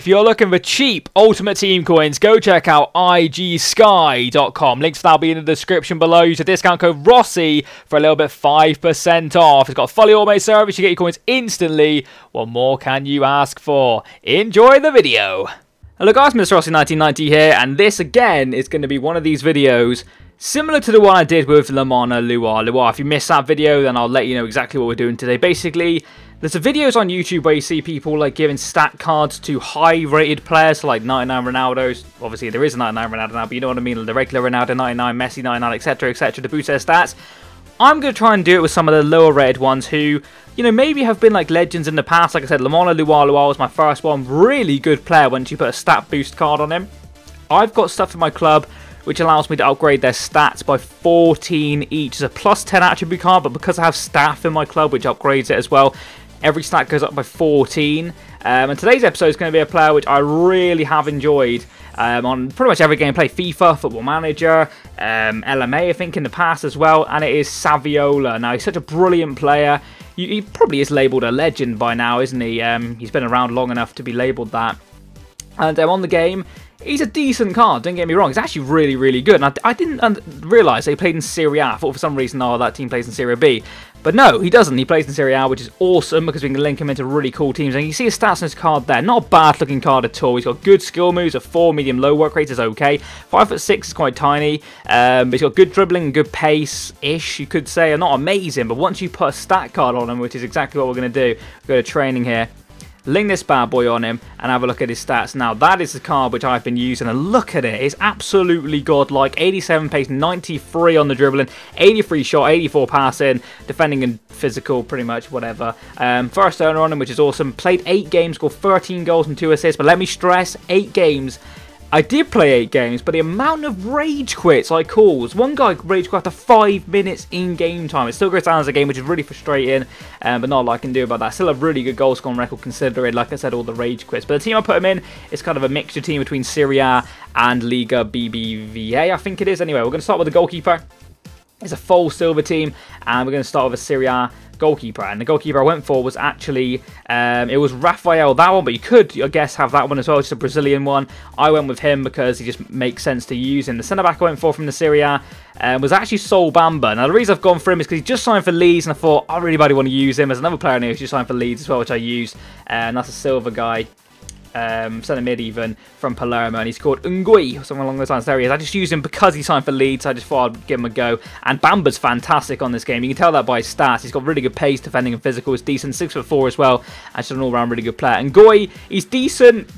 If you're looking for cheap Ultimate Team coins, go check out igsky.com. Links for that will be in the description below. Use the discount code Rossi for a little bit 5% off. It's got a fully automated service. You get your coins instantly. What more can you ask for? Enjoy the video. Hello guys, Mr. Rossi1990 here, and this again is going to be one of these videos similar to the one I did with Lamarna Luar. If you missed that video, then I'll let you know exactly what we're doing today. Basically, there's videos on YouTube where you see people like giving stat cards to high-rated players, so like 99 Ronaldos. Obviously, there is a 99 Ronaldo now, but you know what I mean, like the regular Ronaldo 99, Messi 99, etc., to boost their stats. I'm going to try and do it with some of the lower-rated ones who, you know, maybe have been like legends in the past. Like I said, Lamarna Luar was my first one. Really good player once you put a stat boost card on him. I've got stuff in my club which allows me to upgrade their stats by 14 each. It's a plus 10 attribute card, but because I have staff in my club, which upgrades it as well, every stat goes up by 14. And today's episode is going to be a player which I really have enjoyed on pretty much every gameplay. FIFA, Football Manager, LMA, I think, in the past as well. And it is Saviola. Now, he's such a brilliant player. He probably is labelled a legend by now, isn't he? He's been around long enough to be labelled that. And on the game, he's a decent card, don't get me wrong. He's actually really, really good. And I didn't realise they played in Serie A. I thought for some reason, oh, that team plays in Serie B. But no, he doesn't. He plays in Serie A, which is awesome because we can link him into really cool teams. And you can see his stats on his card there. Not a bad looking card at all. He's got good skill moves. A 4 medium low work rate is okay. 5'6" is quite tiny. But he's got good dribbling and good pace-ish, you could say. Not amazing, but once you put a stat card on him, which is exactly what we're going to do. We'll go to training here. Link this bad boy on him and have a look at his stats. Now, that is the card which I've been using, and look at it. It's absolutely godlike. 87 pace, 93 on the dribbling, 83 shot, 84 passing, defending and physical, pretty much, whatever. First owner on him, which is awesome. Played 8 games, scored 13 goals and 2 assists, but let me stress, 8 games. I did play 8 games, but the amount of rage quits I caused. One guy rage quit after 5 minutes in game time. It still goes down as a game, which is really frustrating, but not a lot I can do about that. Still a really good goal scoring record considering, like I said, all the rage quits. But the team I put him in is kind of a mixture team between Serie A and Liga BBVA, I think it is. Anyway, we're going to start with the goalkeeper. It's a full silver team, and we're going to start with a Serie A goalkeeper. And the goalkeeper I went for was actually, it was Rafael, that one, but you could, I guess, have that one as well, just a Brazilian one. I went with him because he just makes sense to use him. The centre-back I went for from the Serie A was actually Sol Bamba. Now, the reason I've gone for him is because he just signed for Leeds, and I thought, I really want to use him. As another player in here who's just signed for Leeds as well, which I used, and that's a silver guy. Centre mid even from Palermo, and he's called Ngoy or something along those lines. There he is. I just used him because he signed for Leeds. So I just thought I'd give him a go. And Bamba's fantastic on this game. You can tell that by his stats. He's got really good pace, defending and physical. He's decent, 6'4" as well, and just an all-round really good player. And Ngoy, he's decent,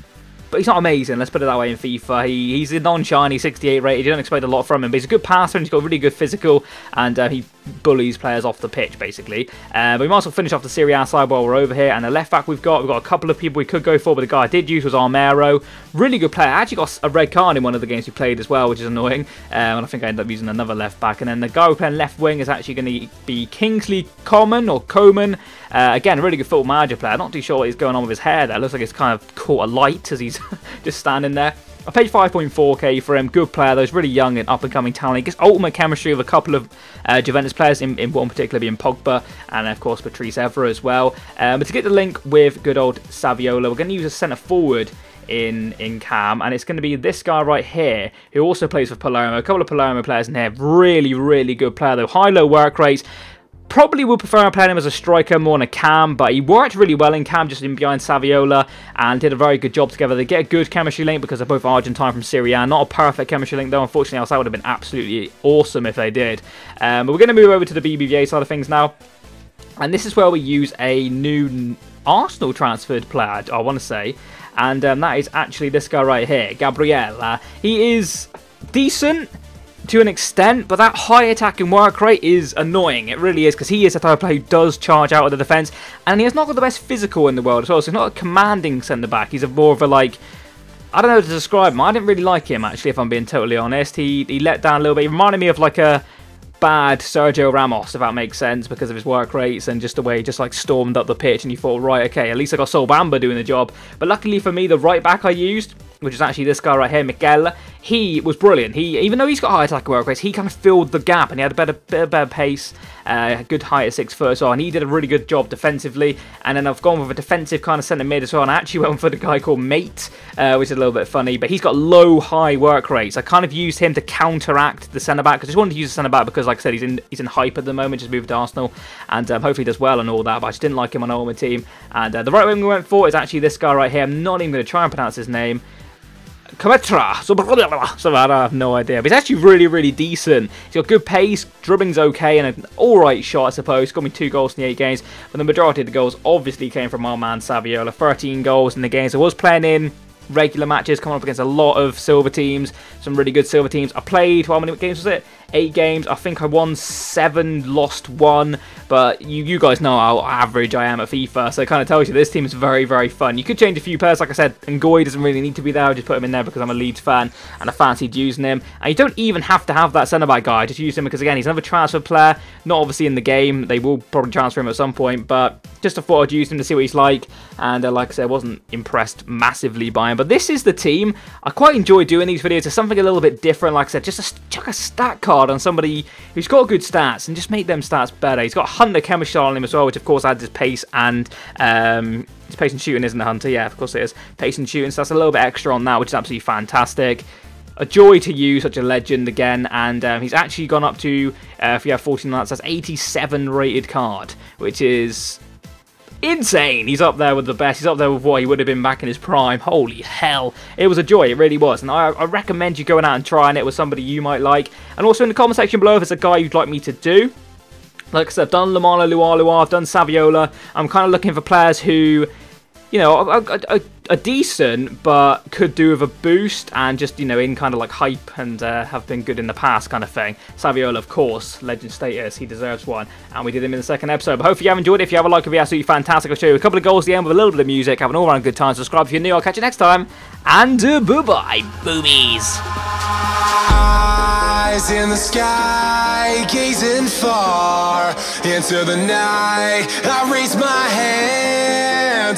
but he's not amazing. Let's put it that way. In FIFA, he's a non-shiny 68 rated. You don't expect a lot from him, but he's a good passer and he's got really good physical, and he bullies players off the pitch, basically. But we might as well finish off the Serie A side while we're over here. And the left back we've got a couple of people we could go for, but the guy I did use was Armero. Really good player. I actually got a red card in one of the games we played as well, which is annoying. And I think I ended up using another left back. And then the guy we're playing left wing is actually going to be Kingsley Coman or Coman. Again, a really good Football Manager player. Not too sure what is going on with his hair there. Looks like it's kind of caught a light as he's just standing there. I paid 5.4k for him. Good player though. He's really young and up-and-coming talent. He gets ultimate chemistry with a couple of Juventus players, in one particular being Pogba and, of course, Patrice Evra as well. But to get the link with good old Saviola, we're going to use a centre-forward in cam, and it's going to be this guy right here who also plays for Palermo. A couple of Palermo players in here. Really, really good player though. High-low work rates. Probably would prefer playing him as a striker more than a cam, but he worked really well in cam, just in behind Saviola, and did a very good job together. They get a good chemistry link because they're both Argentine from Serie A. Not a perfect chemistry link though, unfortunately, else that would have been absolutely awesome if they did. But we're going to move over to the BBVA side of things now, and this is where we use a new Arsenal transferred player, I want to say, and that is actually this guy right here, Gabriel. He is decent to an extent, but that high attacking work rate is annoying. It really is, because he is the type of player who does charge out of the defence, and he has not got the best physical in the world as well, so he's not a commanding centre-back. He's more of a, like, I don't know how to describe him. I didn't really like him, actually, if I'm being totally honest. He let down a little bit. He reminded me of, like, a bad Sergio Ramos, if that makes sense, because of his work rates and just the way he just like stormed up the pitch, and you thought, right, okay, at least I got Sol Bamba doing the job. But luckily for me, the right back I used, which is actually this guy right here, Miguel. he was brilliant. He, even though he's got high attacking work rates, he kind of filled the gap and he had a better pace, good height at 6 foot, so, and he did a really good job defensively. And then I've gone with a defensive kind of centre mid as well, and I actually went for the guy called Mate, which is a little bit funny, but he's got low high work rates. I kind of used him to counteract the centre back because I just wanted to use the centre back because, like I said, he's in hype at the moment, just moved to Arsenal, and hopefully he does well and all that. But I just didn't like him on all my team. And the right wing we went for is actually this guy right here. I'm not even going to try and pronounce his name. Cometra, so I have no idea, but he's actually really, really decent. He's got good pace, dribbling's okay, and an alright shot, I suppose. Got me 2 goals in the 8 games, but the majority of the goals obviously came from our man Saviola. 13 goals in the games. I was playing in regular matches, coming up against a lot of silver teams, some really good silver teams. I played, how many games was it? 8 games. I think I won 7, lost 1, but you guys know how average I am at FIFA, so it kind of tells you this team is very, very fun. You could change a few players, like I said, and Ngoy doesn't really need to be there. I just put him in there because I'm a Leeds fan and I fancied using him. And you don't even have to have that centre-back guy. I just use him because, again, he's another transfer player, not obviously in the game. They will probably transfer him at some point, but just I thought I'd use him to see what he's like. And like I said, I wasn't impressed massively by him, but this is the team. I quite enjoy doing these videos. It's something a little bit different. Like I said, just chuck a stat card on somebody who's got good stats and just make them stats better. He's got Hunter chemistry on him as well, which of course adds his pace and his pace and shooting, isn't it, Hunter? Yeah, of course it is. Pace and shooting, so that's a little bit extra on that, which is absolutely fantastic. A joy to use, such a legend again, and he's actually gone up to, if you have 14 lads, that's 87 rated card, which is insane. He's up there with the best. He's up there with what he would have been back in his prime. Holy hell, it was a joy, it really was. And I recommend you going out and trying it with somebody you might like. And also in the comment section below if it's a guy you'd like me to do. Like I said, I've done Lamarna Luar, I've done Saviola. I'm kind of looking for players who, you know, are decent but could do with a boost and just, you know, in kind of like hype and have been good in the past kind of thing. Saviola, of course, legend status, he deserves one, and we did him in the 2nd episode. But hopefully you have enjoyed it. If you have a like, it'll be absolutely fantastic. I'll show you a couple of goals at the end with a little bit of music. Have an all-round good time. Subscribe if you're new. I'll catch you next time, and bye-bye, boobies. Eyes in the sky, gazing far into the night. I raise my hand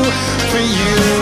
through for you?